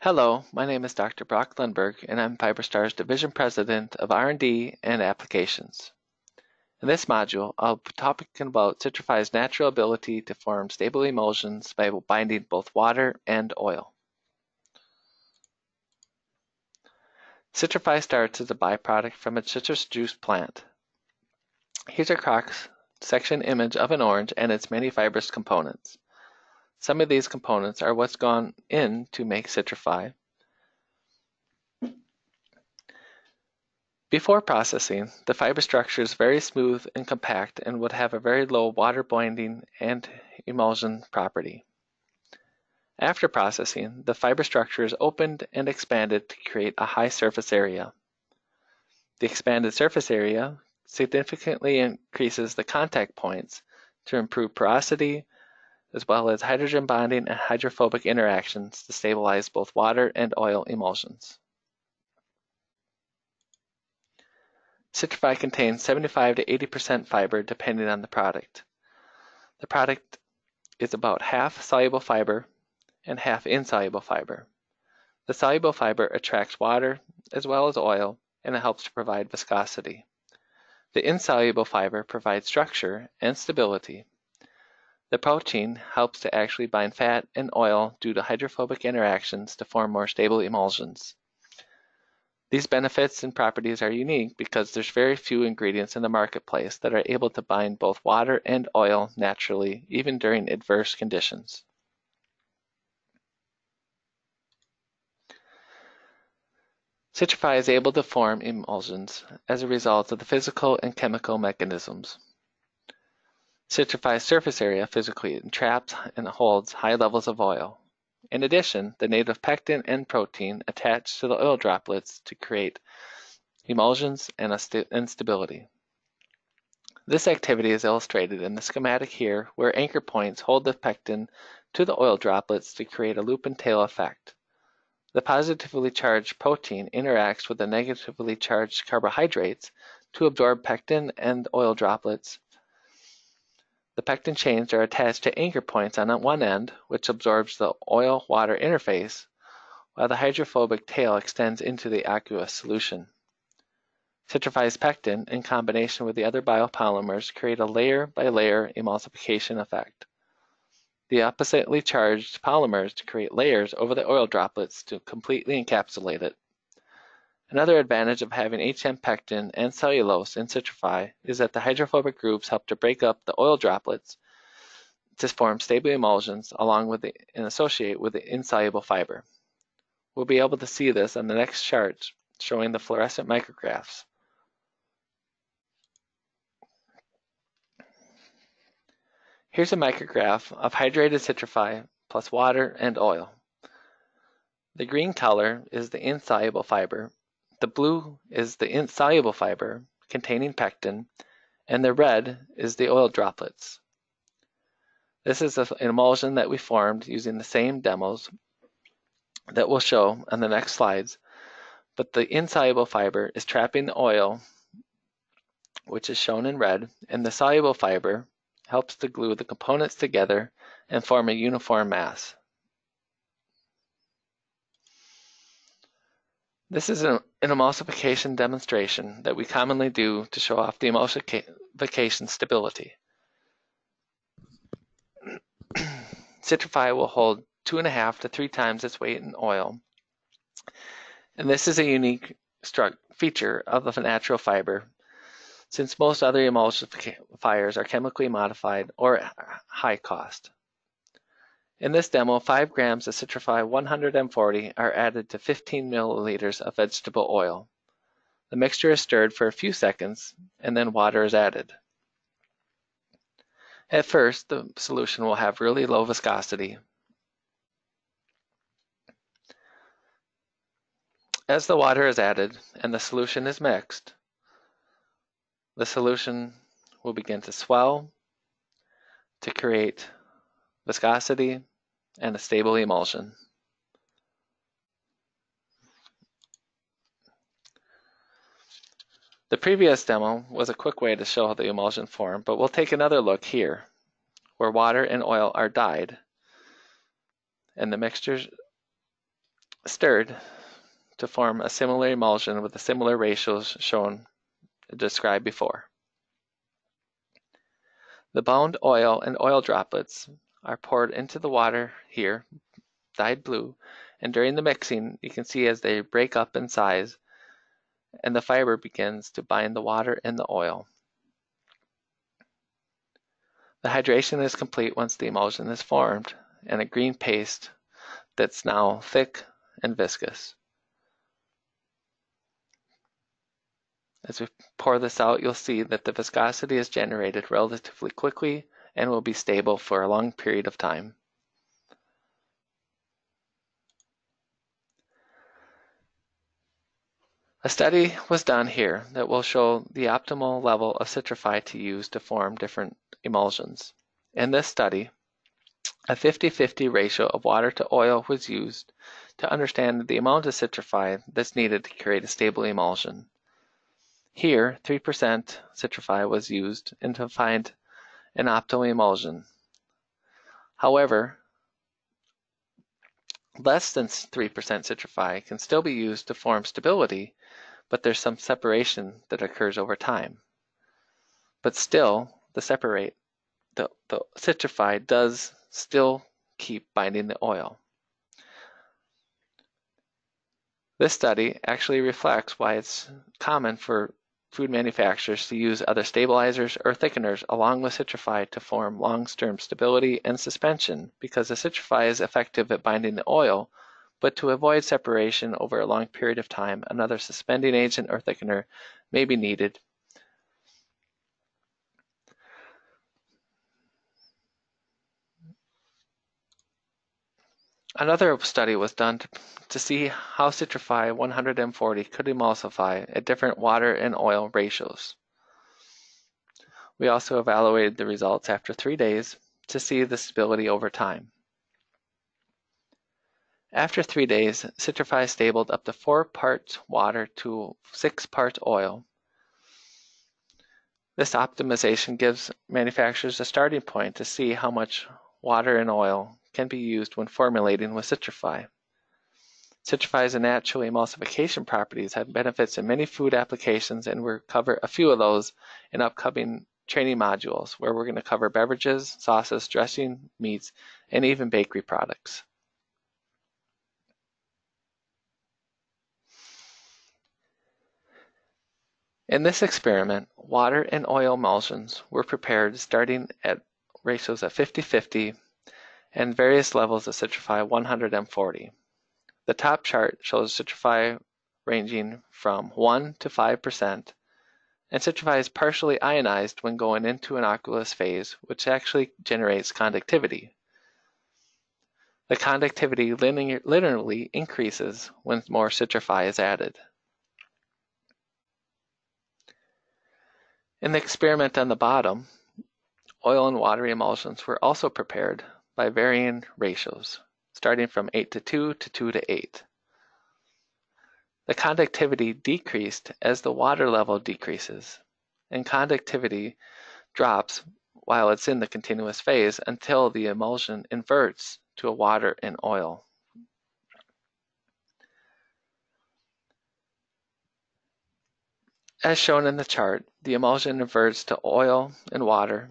Hello, my name is Dr. Brock Lundberg, and I'm Fiberstar's Division President of R&D and Applications. In this module, I'll be talking about Citri-Fi's natural ability to form stable emulsions by binding both water and oil. Citri-Fi starts as a byproduct from a citrus juice plant. Here's a cross-section image of an orange and its many fibrous components. Some of these components are what's gone in to make Citri-Fi. Before processing, the fiber structure is very smooth and compact and would have a very low water binding and emulsion property. After processing, the fiber structure is opened and expanded to create a high surface area. The expanded surface area significantly increases the contact points to improve porosity, as well as hydrogen bonding and hydrophobic interactions to stabilize both water and oil emulsions. Citri-Fi contains 75 to 80% fiber depending on the product. The product is about half soluble fiber and half insoluble fiber. The soluble fiber attracts water as well as oil, and it helps to provide viscosity. The insoluble fiber provides structure and stability. The protein helps to actually bind fat and oil due to hydrophobic interactions to form more stable emulsions. These benefits and properties are unique because there's very few ingredients in the marketplace that are able to bind both water and oil naturally, even during adverse conditions. Citri-Fi is able to form emulsions as a result of the physical and chemical mechanisms. Citri-Fi's surface area physically entraps and holds high levels of oil. In addition, the native pectin and protein attach to the oil droplets to create emulsions and instability. This activity is illustrated in the schematic here, where anchor points hold the pectin to the oil droplets to create a loop and tail effect. The positively charged protein interacts with the negatively charged carbohydrates to absorb pectin and oil droplets. The pectin chains are attached to anchor points on one end, which absorbs the oil-water interface, while the hydrophobic tail extends into the aqueous solution. Citri-Fi's pectin, in combination with the other biopolymers, create a layer-by-layer emulsification effect. The oppositely charged polymers create layers over the oil droplets to completely encapsulate it. Another advantage of having HM pectin and cellulose in Citri-Fi is that the hydrophobic groups help to break up the oil droplets to form stable emulsions along with and associate with the insoluble fiber. We'll be able to see this on the next chart showing the fluorescent micrographs. Here's a micrograph of hydrated Citri-Fi plus water and oil. The green color is the insoluble fiber. The blue is the insoluble fiber containing pectin, and the red is the oil droplets. This is an emulsion that we formed using the same demos that we'll show on the next slides, but the insoluble fiber is trapping the oil, which is shown in red, and the soluble fiber helps to glue the components together and form a uniform mass. This is an emulsification demonstration that we commonly do to show off the emulsification stability. Citri-Fi will hold 2.5 to 3 times its weight in oil. And this is a unique feature of the natural fiber, since most other emulsifiers are chemically modified or high cost. In this demo, 5 grams of Citri-Fi 140 are added to 15 milliliters of vegetable oil. The mixture is stirred for a few seconds, and then water is added. At first, the solution will have really low viscosity. As the water is added and the solution is mixed, the solution will begin to swell to create viscosity and a stable emulsion. The previous demo was a quick way to show the emulsion form, but we'll take another look here, where water and oil are dyed, and the mixture stirred to form a similar emulsion with the similar ratios shown described before. The bound oil and oil droplets are poured into the water here, dyed blue, and during the mixing you can see as they break up in size and the fiber begins to bind the water and the oil. The hydration is complete once the emulsion is formed and a green paste that's now thick and viscous. As we pour this out, you'll see that the viscosity is generated relatively quickly and will be stable for a long period of time. A study was done here that will show the optimal level of Citri-Fi to use to form different emulsions. In this study, a 50-50 ratio of water to oil was used to understand the amount of Citri-Fi that's needed to create a stable emulsion. Here, 3% Citri-Fi was used and to find an optimal emulsion. However, less than 3% Citri-Fi can still be used to form stability, but there's some separation that occurs over time. But still, the Citri-Fi does still keep binding the oil. This study actually reflects why it's common for food manufacturers to use other stabilizers or thickeners along with Citri-Fi to form long-term stability and suspension, because the Citri-Fi is effective at binding the oil, but to avoid separation over a long period of time, another suspending agent or thickener may be needed. Another study was done to see how Citri-Fi 100M40 could emulsify at different water and oil ratios. We also evaluated the results after 3 days to see the stability over time. After 3 days, Citri-Fi stabled up to 4 parts water to 6 parts oil. This optimization gives manufacturers a starting point to see how much water and oil can be used when formulating with Citri-Fi. Citri-Fi's natural emulsification properties have benefits in many food applications, and we'll cover a few of those in upcoming training modules where we're going to cover beverages, sauces, dressing, meats, and even bakery products. In this experiment, water and oil emulsions were prepared starting at ratios of 50-50, and various levels of Citri-Fi 100M40. The top chart shows Citri-Fi ranging from 1 to 5%, and Citri-Fi is partially ionized when going into an aqueous phase, which actually generates conductivity. The conductivity linearly increases when more Citri-Fi is added. In the experiment on the bottom, oil and water emulsions were also prepared by varying ratios, starting from 8:2 to 2:8. The conductivity decreased as the water level decreases, and conductivity drops while it's in the continuous phase until the emulsion inverts to a water and oil. As shown in the chart, the emulsion inverts to oil and water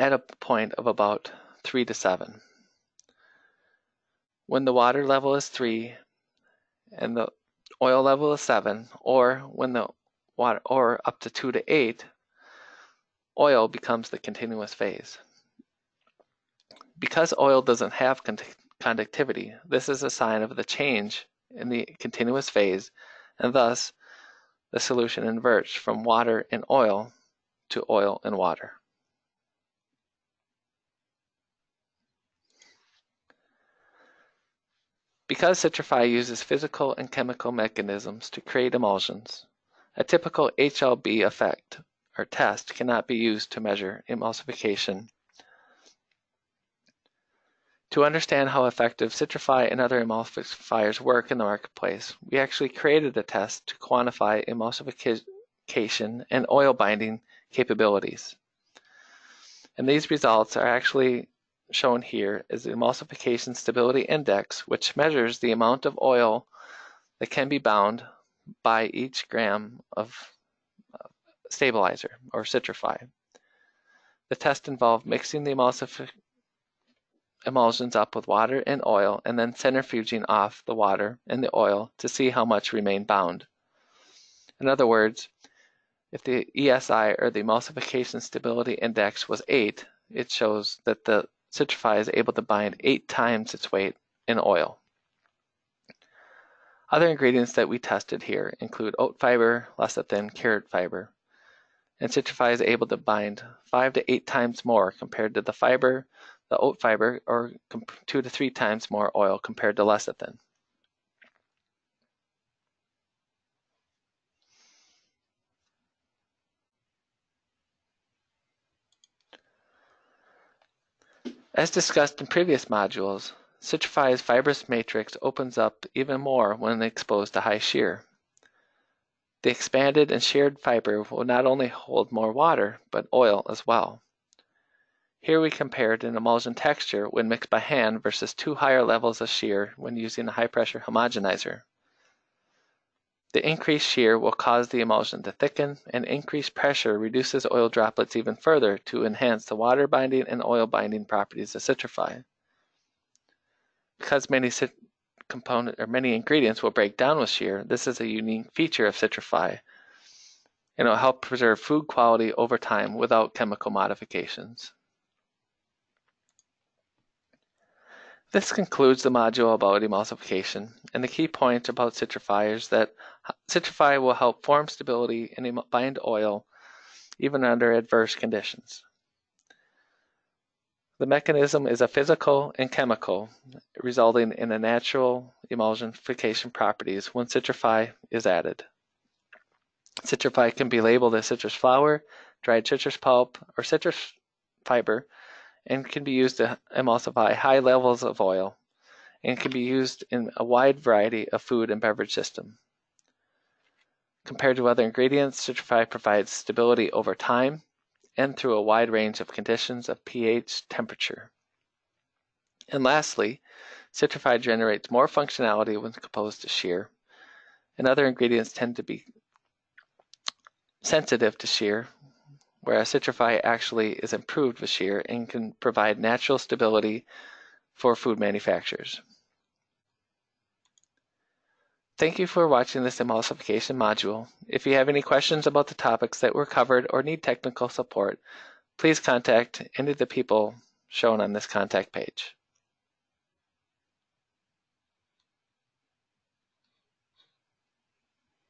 at a point of about 3 to 7. When the water level is 3 and the oil level is 7, or when the water or up to 2:8, oil becomes the continuous phase. Because oil doesn't have conductivity, this is a sign of the change in the continuous phase, and thus the solution inverts from water and oil to oil and water. Because Citri-Fi uses physical and chemical mechanisms to create emulsions, a typical HLB effect or test cannot be used to measure emulsification. To understand how effective Citri-Fi and other emulsifiers work in the marketplace, we actually created a test to quantify emulsification and oil binding capabilities. And these results are actually shown here is the Emulsification Stability Index, which measures the amount of oil that can be bound by each gram of stabilizer or Citri-Fi. The test involved mixing the emulsions up with water and oil and then centrifuging off the water and the oil to see how much remained bound. In other words, if the ESI or the Emulsification Stability Index was 8, it shows that the Citri-Fi is able to bind 8 times its weight in oil. Other ingredients that we tested here include oat fiber, lecithin, carrot fiber, and Citri-Fi is able to bind 5 to 8 times more compared to the fiber, the oat fiber, or 2 to 3 times more oil compared to lecithin. As discussed in previous modules, Citri-Fi's fibrous matrix opens up even more when exposed to high shear. The expanded and sheared fiber will not only hold more water, but oil as well. Here we compared an emulsion texture when mixed by hand versus 2 higher levels of shear when using a high-pressure homogenizer. The increased shear will cause the emulsion to thicken, and increased pressure reduces oil droplets even further to enhance the water binding and oil binding properties of Citri-Fi. Because many ingredients will break down with shear, this is a unique feature of Citri-Fi, and it will help preserve food quality over time without chemical modifications. This concludes the module about emulsification, and the key point about Citri-Fi is that Citri-Fi will help form stability and bind oil even under adverse conditions. The mechanism is a physical and chemical, resulting in a natural emulsification properties when Citri-Fi is added. Citri-Fi can be labeled as citrus flower, dried citrus pulp, or citrus fiber, and can be used to emulsify high levels of oil, and can be used in a wide variety of food and beverage systems. Compared to other ingredients, Citri-Fi provides stability over time and through a wide range of conditions of pH, temperature. And lastly, Citri-Fi generates more functionality when composed to shear, and other ingredients tend to be sensitive to shear, whereas Citri-Fi actually is improved with shear and can provide natural stability for food manufacturers. Thank you for watching this emulsification module. If you have any questions about the topics that were covered or need technical support, please contact any of the people shown on this contact page.